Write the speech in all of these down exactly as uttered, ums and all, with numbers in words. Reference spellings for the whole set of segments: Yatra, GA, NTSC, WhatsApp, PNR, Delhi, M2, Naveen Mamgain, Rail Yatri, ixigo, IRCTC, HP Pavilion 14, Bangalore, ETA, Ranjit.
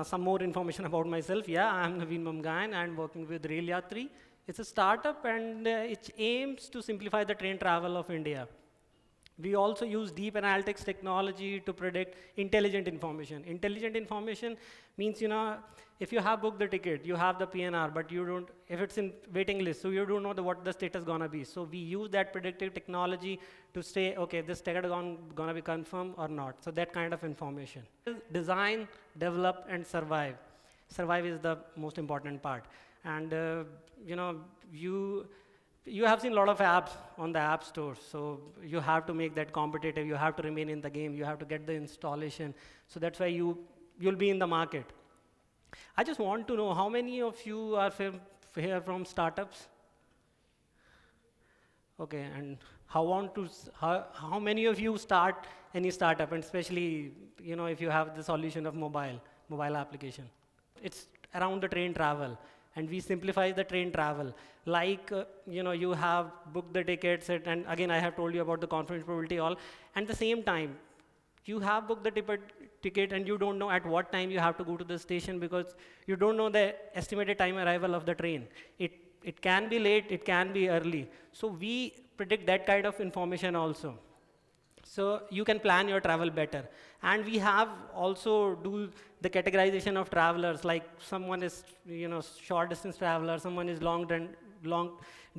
uh, some more information about myself. Yeah, I'm Naveen Mamgain. I'm working with Rail Yatri. It's a startup, and uh, it aims to simplify the train travel of India. We also use deep analytics technology to predict intelligent information. Intelligent information means, you know, if you have booked the ticket, you have the P N R, but you don't, if it's in waiting list, so you don't know the, what the status gonna be. So we use that predictive technology to say, okay, this ticket gonna, gonna be confirmed or not. So that kind of information. Design, develop, and survive. Survive is the most important part. And, uh, you know, you, You have seen a lot of apps on the app store, so you have to make that competitive. You have to remain in the game. You have to get the installation. So that's why you, you'll be in the market. I just want to know how many of you are here from startups? OK, and how, want to, how, how many of you start any startup, and especially you know, if you have the solution of mobile, mobile application? It's around the train travel. And we simplify the train travel. Like, uh, you know, you have booked the tickets, and again, I have told you about the confidence probability all. And at the same time, you have booked the ticket, and you don't know at what time you have to go to the station, because you don't know the estimated time arrival of the train. It, it can be late, it can be early. So we predict that kind of information also. So you can plan your travel better. And we have also do the categorization of travelers, like someone is you know, short distance traveler, someone is long, long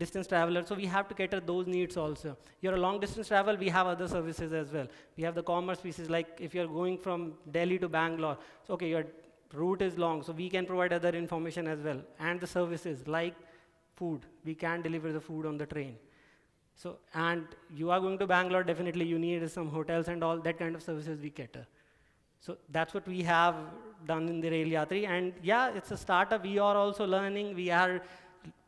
distance traveler. So we have to cater those needs also. You're a long distance traveler, we have other services as well. We have the commerce pieces, like if you're going from Delhi to Bangalore, so okay, your route is long, so we can provide other information as well. And the services, like food, we can deliver the food on the train. So, and you are going to Bangalore, definitely you need some hotels and all, that kind of services we cater. So that's what we have done in the Rail Yatri. And yeah, it's a startup. We are also learning. We are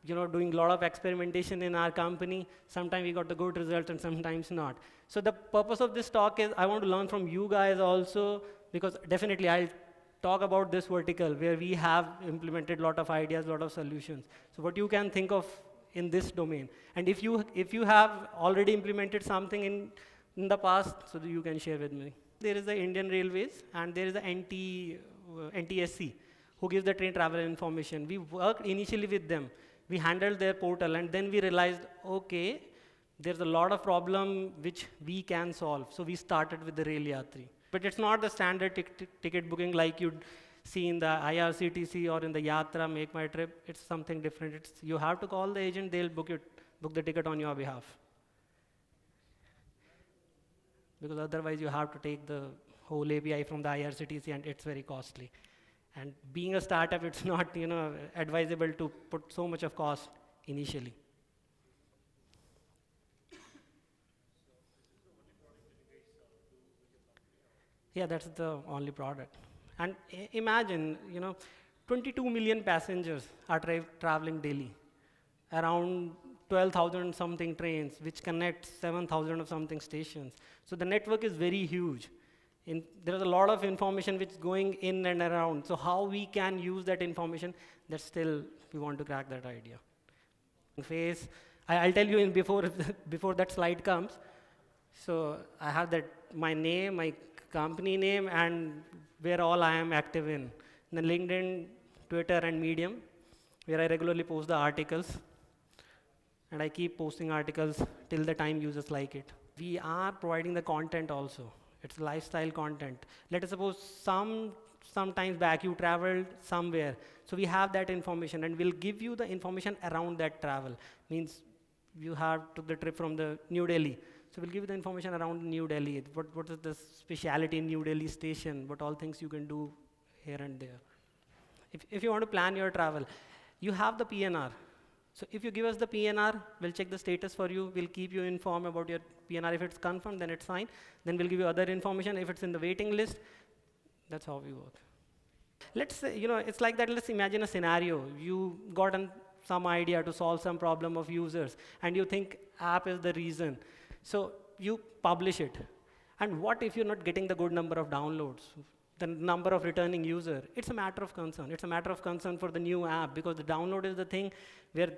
you know, doing a lot of experimentation in our company. Sometimes we got the good results and sometimes not. So the purpose of this talk is I want to learn from you guys also, because definitely I'll talk about this vertical where we have implemented a lot of ideas, a lot of solutions. So what you can think of in this domain. And if you, if you have already implemented something in, in the past, so you can share with me. There is the Indian Railways, and there is the N T S C, who gives the train travel information. We worked initially with them. We handled their portal, and then we realized, OK, there's a lot of problem which we can solve. So we started with the Rail Yatri. But it's not the standard ticket booking like you'd see in the I R C T C or in the Yatra, Make My Trip. It's something different. It's, you have to call the agent. They'll book, it, book the ticket on your behalf. Because otherwise, you have to take the whole A P I from the I R C T C, and it's very costly. And being a startup, it's not you know, advisable to put so much of cost initially. Yeah, that's the only product. And imagine, you know, twenty-two million passengers are tra traveling daily, around twelve thousand something trains, which connect seven thousand of something stations. So the network is very huge. In, there's a lot of information which is going in and around. So how we can use that information, that's still, we want to crack that idea. Phase, I, I'll tell you in before, before that slide comes. So I have that, my name, my company name, and where all I am active in. In the LinkedIn, Twitter, and Medium, where I regularly post the articles. And I keep posting articles till the time users like it. We are providing the content also. It's lifestyle content. Let us suppose some sometimes back you traveled somewhere. So we have that information, and we'll give you the information around that travel. Means you have took the trip from the New Delhi. So we'll give you the information around New Delhi. What, what is the speciality in New Delhi station? What all things you can do here and there? If, if you want to plan your travel, you have the P N R. So if you give us the P N R, we'll check the status for you. We'll keep you informed about your P N R. If it's confirmed, then it's fine. Then we'll give you other information. If it's in the waiting list, that's how we work. Let's say, you know, it's like that. Let's imagine a scenario. You got an, some idea to solve some problem of users, and you think app is the reason. So you publish it. And what if you're not getting the good number of downloads, the number of returning users? It's a matter of concern. It's a matter of concern for the new app, because the download is the thing where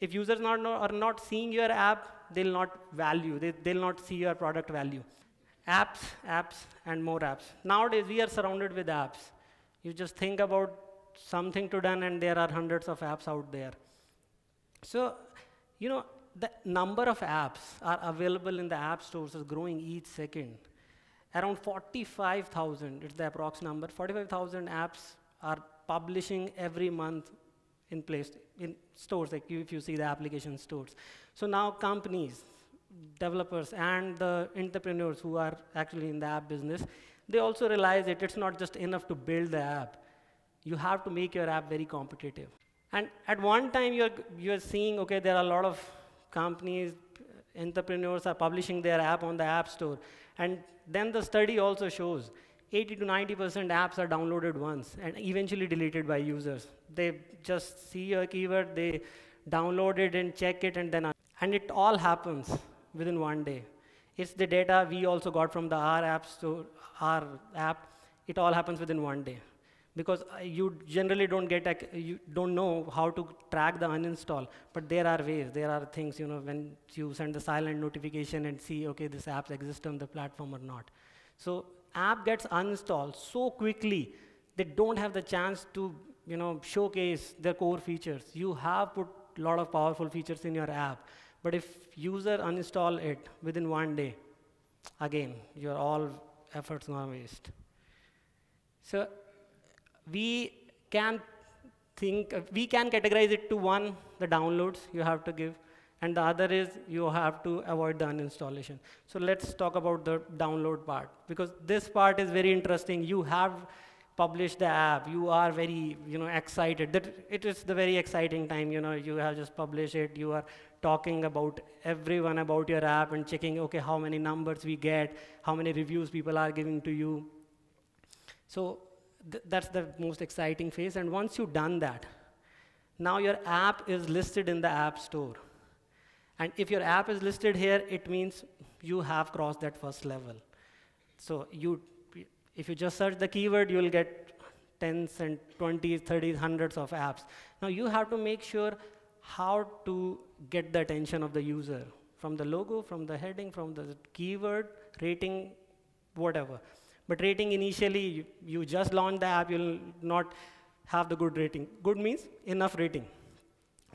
if users not, are not seeing your app, they'll not value. They, they'll not see your product value. Apps, apps, and more apps. Nowadays, we are surrounded with apps. You just think about something to done, and there are hundreds of apps out there. So, you know, the number of apps are available in the app stores is growing each second. Around forty-five thousand, it's the approx number, forty-five thousand apps are publishing every month in place, in stores, like if you see the application stores. So now companies, developers, and the entrepreneurs who are actually in the app business, they also realize that it's not just enough to build the app. You have to make your app very competitive. And at one time, you're, you're seeing, OK, there are a lot of companies, entrepreneurs are publishing their app on the App Store. And then the study also shows eighty to ninety percent apps are downloaded once and eventually deleted by users. They just see a keyword, they download it and check it, and then and it all happens within one day. It's the data we also got from the R App Store, R app. It all happens within one day, because you generally don't get, you don't know how to track the uninstall. But there are ways, there are things, you know, when you send the silent notification and see, okay, this app exists on the platform or not. So app gets uninstalled so quickly, they don't have the chance to, you know, showcase their core features. You have put a lot of powerful features in your app, but if user uninstall it within one day, again, your all efforts are waste. So we can think, uh, we can categorize it to one, the downloads you have to give, and the other is you have to avoid the uninstallation. So let's talk about the download part, because this part is very interesting. You have published the app. You are very, you know, excited. That it is the very exciting time. You know, you have just published it. You are talking about everyone about your app and checking, okay, how many numbers we get, how many reviews people are giving to you. So Th that's the most exciting phase. And once you've done that, now your app is listed in the App Store. And if your app is listed here, it means you have crossed that first level. So you, if you just search the keyword, you'll get tens and twenties, thirties, hundreds of apps. Now you have to make sure how to get the attention of the user, from the logo, from the heading, from the keyword, rating, whatever. But rating initially, you, you just launch the app, you'll not have the good rating. Good means enough rating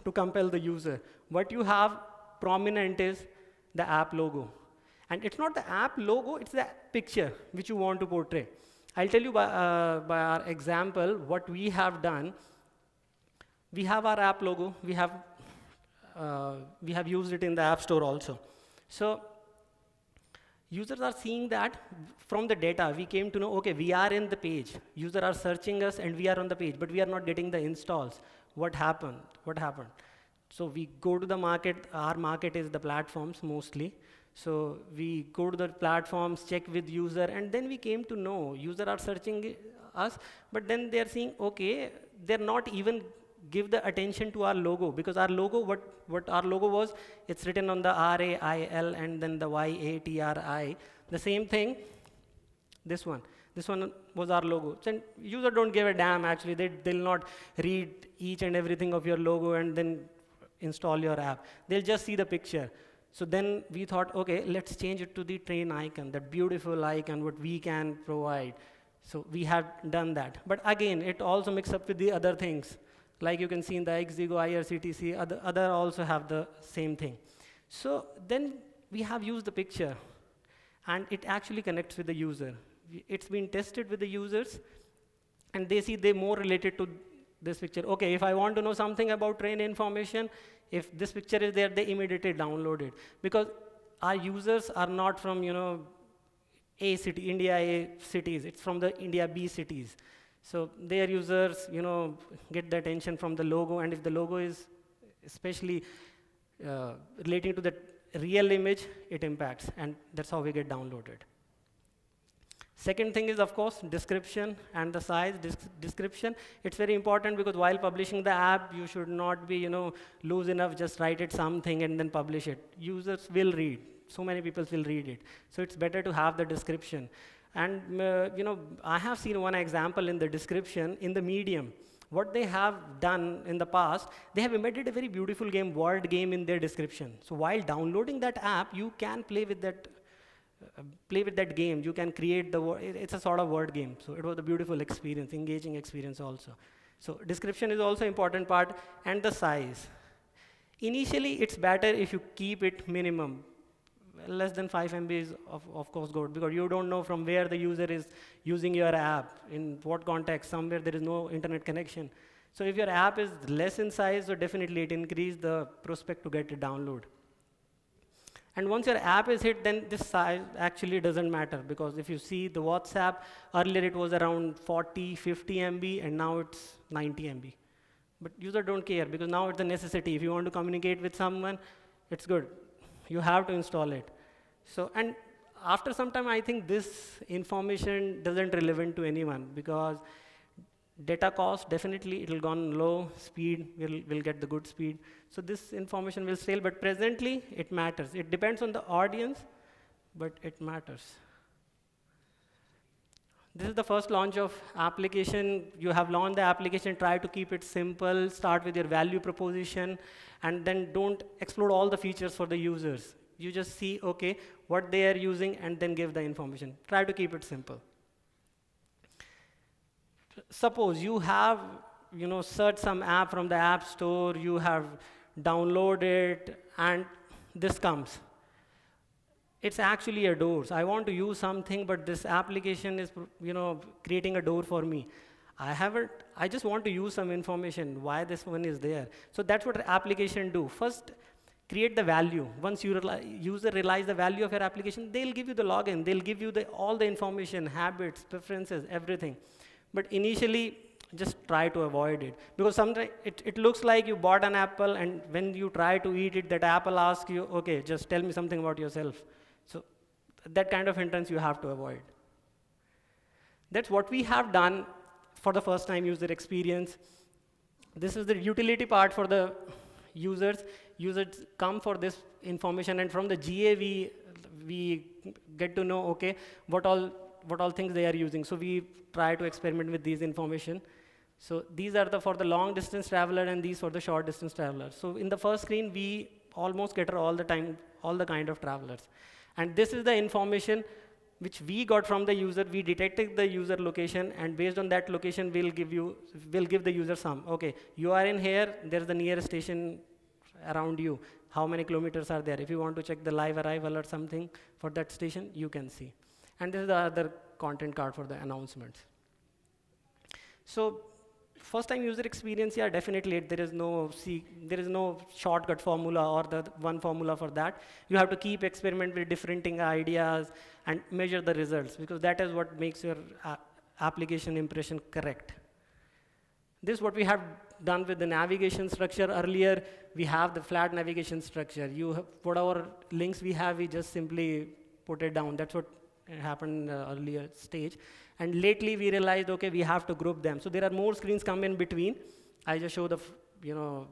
to compel the user. What you have prominent is the app logo. And it's not the app logo, it's the picture which you want to portray. I'll tell you by, uh, by our example what we have done. We have our app logo. We have, uh, we have used it in the App Store also. So users are seeing that from the data. We came to know, OK, we are in the page. Users are searching us, and we are on the page. But we are not getting the installs. What happened? What happened? So we go to the market. Our market is the platforms, mostly. So we go to the platforms, check with user. And then we came to know, users are searching us. But then they're seeing, OK, they're not even give the attention to our logo. Because our logo, what, what our logo was, it's written on the R A I L and then the Y A T R I. The same thing, this one. This one was our logo. And user don't give a damn, actually. They, they'll not read each and everything of your logo and then install your app. They'll just see the picture. So then we thought, OK, let's change it to the train icon, that beautiful icon, what we can provide. So we have done that. But again, it also mixed up with the other things. Like you can see in the ixigo, I R C T C, other, other also have the same thing. So then we have used the picture, and it actually connects with the user. It's been tested with the users, and they see they're more related to this picture. OK, if I want to know something about train information, if this picture is there, they immediately download it. Because our users are not from, you know, A city, India A cities. It's from the India B cities. So their users, you know, get the attention from the logo. And if the logo is especially uh, relating to the real image, it impacts. And that's how we get downloaded. Second thing is, of course, description and the size. Des description, it's very important, because while publishing the app, you should not be, you know, loose enough. Just write it something and then publish it. Users will read. So many people will read it. So it's better to have the description. And uh, you know, I have seen one example in the description in the Medium. What they have done in the past, they have embedded a very beautiful game, word game, in their description. So while downloading that app, you can play with that play with that game. You can create the word. It's a sort of word game. So it was a beautiful experience, engaging experience also. So description is also important part, and the size. Initially, it's better if you keep it minimum. Less than five M B is, of, of course, good, because you don't know from where the user is using your app, in what context. Somewhere there is no internet connection. So if your app is less in size, so definitely it increases the prospect to get a download. And once your app is hit, then this size actually doesn't matter, because if you see the WhatsApp, earlier it was around forty, fifty M B, and now it's ninety M B. But user don't care, because now it's a necessity. If you want to communicate with someone, it's good. You have to install it. So, and after some time, I think this information doesn't relevant to anyone, because data cost, definitely it'll gone low, speed, we'll, we'll get the good speed. So this information will sell, but presently it matters. It depends on the audience, but it matters. This is the first launch of application. You have launched the application, try to keep it simple, start with your value proposition, and then don't explore all the features for the users. You just see, okay, what they are using, and then give the information. Try to keep it simple. Suppose you have, you know, searched some app from the app store, you have downloaded it, and this comes. It's actually a door. So I want to use something, but this application is, you know, creating a door for me. I haven't, I just want to use some information, why this one is there. So that's what application do. First, create the value. Once you user realize the value of your application, they'll give you the login, they'll give you the, all the information, habits, preferences, everything. But initially, just try to avoid it. Because sometimes it, it looks like you bought an apple, and when you try to eat it, that apple asks you, OK, just tell me something about yourself. So that kind of hindrance you have to avoid. That's what we have done for the first time user experience. This is the utility part for the users. Users come for this information, and from the G A, we, we get to know, OK, what all what all things they are using. So we try to experiment with these information. So these are the for the long distance traveler, and these for the short distance traveler. So in the first screen, we almost cater all the time, all the kind of travelers. And this is the information which we got from the user. We detected the user location, and based on that location, we'll give you, we'll give the user some. Okay, you are in here, there's the nearest station around you. How many kilometers are there? If you want to check the live arrival or something for that station, you can see. And this is the other content card for the announcements. So first time user experience, yeah, definitely there is no see, there is no shortcut formula or the one formula for that. You have to keep experimenting with different ideas and measure the results, because that is what makes your uh, application impression correct. This is what we have done with the navigation structure. Earlier, we have the flat navigation structure. You have, whatever links we have, we just simply put it down. That's what it happened uh, earlier stage. And lately we realized, okay, we have to group them. So there are more screens come in between. I just show the, you know,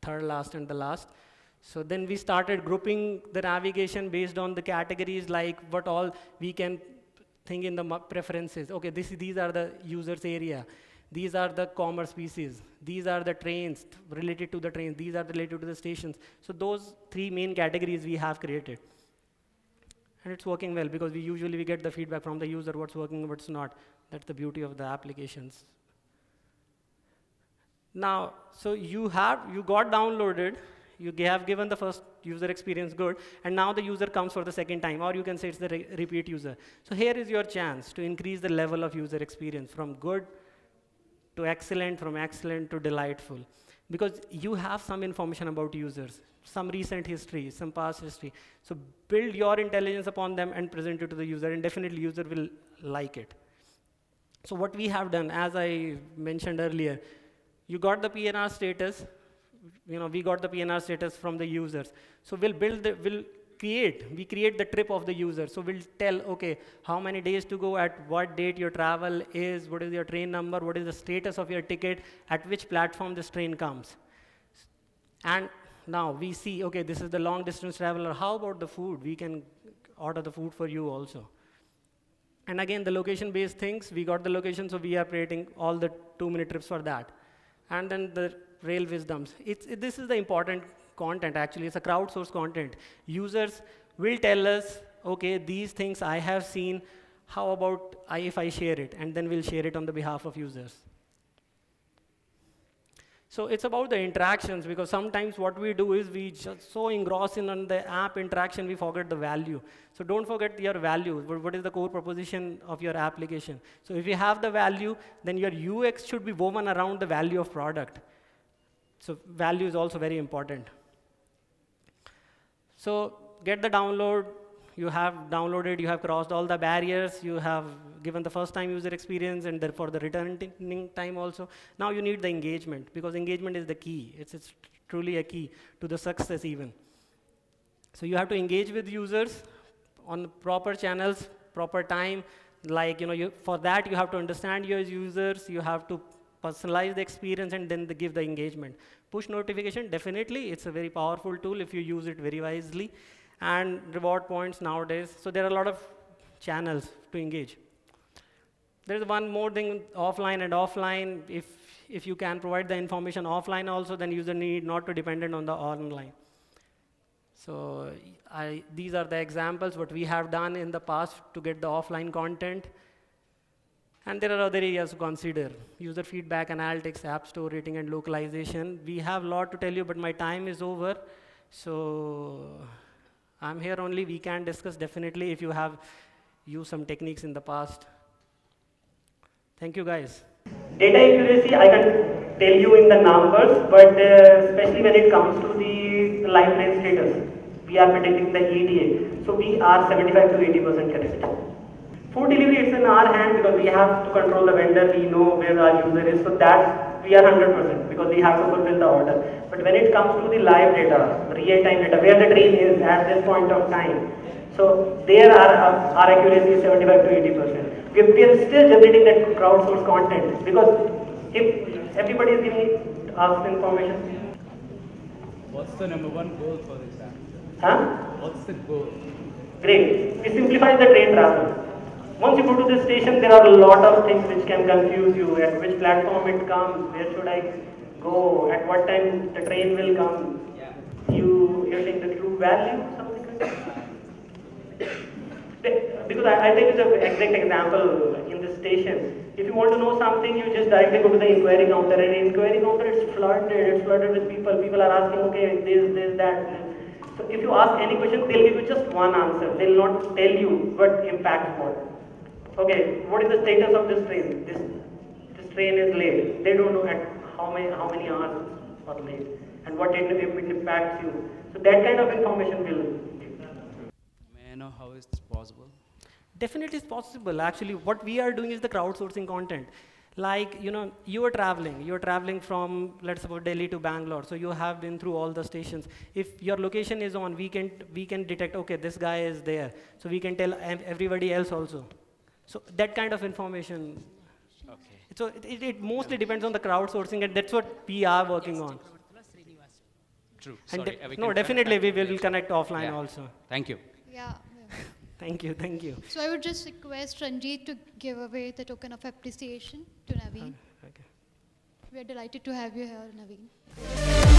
third last and the last. So then we started grouping the navigation based on the categories, like what all we can think in the preferences. Okay, this, these are the users area. These are the commerce pieces. These are the trains related to the trains. These are related to the stations. So those three main categories we have created. And it's working well, because we usually we get the feedback from the user, what's working, what's not. That's the beauty of the applications. Now, so you have, you got downloaded, you have given the first user experience good, and now the user comes for the second time, or you can say it's the re repeat user. So here is your chance to increase the level of user experience from good to excellent, from excellent to delightful. Because you have some information about users, some recent history, some past history. So build your intelligence upon them and present it to the user, and definitely user will like it. So what we have done, as I mentioned earlier, you got the P N R status. You know, we got the P N R status from the users. So we'll build, the, we'll create, we create the trip of the user. So we'll tell, okay, how many days to go, at what date your travel is, what is your train number, what is the status of your ticket, at which platform this train comes. And now we see, okay, this is the long distance traveler. How about the food? We can order the food for you also. And again, the location based things, we got the location, so we are creating all the two minute trips for that. And then the rail wisdoms. It's, it, this is the important content, actually. It's a crowdsourced content. Users will tell us okay, these things I have seen, how about I, if I share it? And then we'll share it on the behalf of users. So it's about the interactions, because sometimes what we do is we just so engross in on the app interaction, we forget the value. So don't forget your value. What is the core proposition of your application? So if you have the value, then your U X should be woven around the value of product. So value is also very important. So get the download. You have downloaded, you have crossed all the barriers, you have given the first time user experience and therefore the returning time also. Now you need the engagement, because engagement is the key. It's, it's truly a key to the success even. So you have to engage with users on proper channels, proper time. Like, you know, you, for that you have to understand your users, you have to personalize the experience and then the give the engagement. Push notification, definitely, it's a very powerful tool if you use it very wisely. And reward points nowadays. So there are a lot of channels to engage. There's one more thing, offline and offline. If, if you can provide the information offline also, then user need not to dependent on the online. So I, these are the examples what we have done in the past to get the offline content. And there are other areas to consider. User feedback, analytics, app store rating, and localization. We have a lot to tell you, but my time is over. So I'm here only. We can discuss definitely if you have used some techniques in the past. Thank you, guys. Data accuracy, I can tell you in the numbers, but uh, especially when it comes to the lifeline status, we are predicting the E T A. So we are seventy-five to eighty percent correct. Food delivery, it's in our hand because we have to control the vendor. We know where our user is. So that we are one hundred percent because we have to fulfill the order. But when it comes to the live data, real-time data, where the train is at this point of time, so there are uh, our accuracy is seventy-five to eighty percent. We, we are still generating that crowdsourced content because if everybody is giving us information. What's the number one goal for this app? Huh? What's the goal? Great. We simplify the train travel. Once you go to the station, there are a lot of things which can confuse you. At which platform it comes? Where should I go? At what time the train will come? Yeah. You, you're saying the true value, something like that? Because I, I take the exact example in the station. If you want to know something, you just directly go to the inquiry counter, and the inquiry counter is flooded. It's flooded with people. People are asking, okay, this, this, that. So if you ask any question, they'll give you just one answer. They'll not tell you what impact what. Okay, what is the status of this train? This, this train is late. They don't know at How many, how many hours are late, and what it, it impacts you. So that kind of information will. May I know how it's possible? Definitely it's possible. Actually, what we are doing is the crowdsourcing content. Like, you know, you are traveling. You are traveling from, let's suppose, Delhi to Bangalore. So you have been through all the stations. If your location is on, we can, we can detect, okay, this guy is there. So we can tell everybody else also. So that kind of information. Okay. So it, it, it mostly depends on the crowdsourcing, and that's what we are working on. True. Sorry, de no, definitely we will connect offline yeah. also. Thank you. Yeah. yeah. Thank you. Thank you. So I would just request Ranjit to give away the token of appreciation to Naveen. Okay. We are delighted to have you here, Naveen.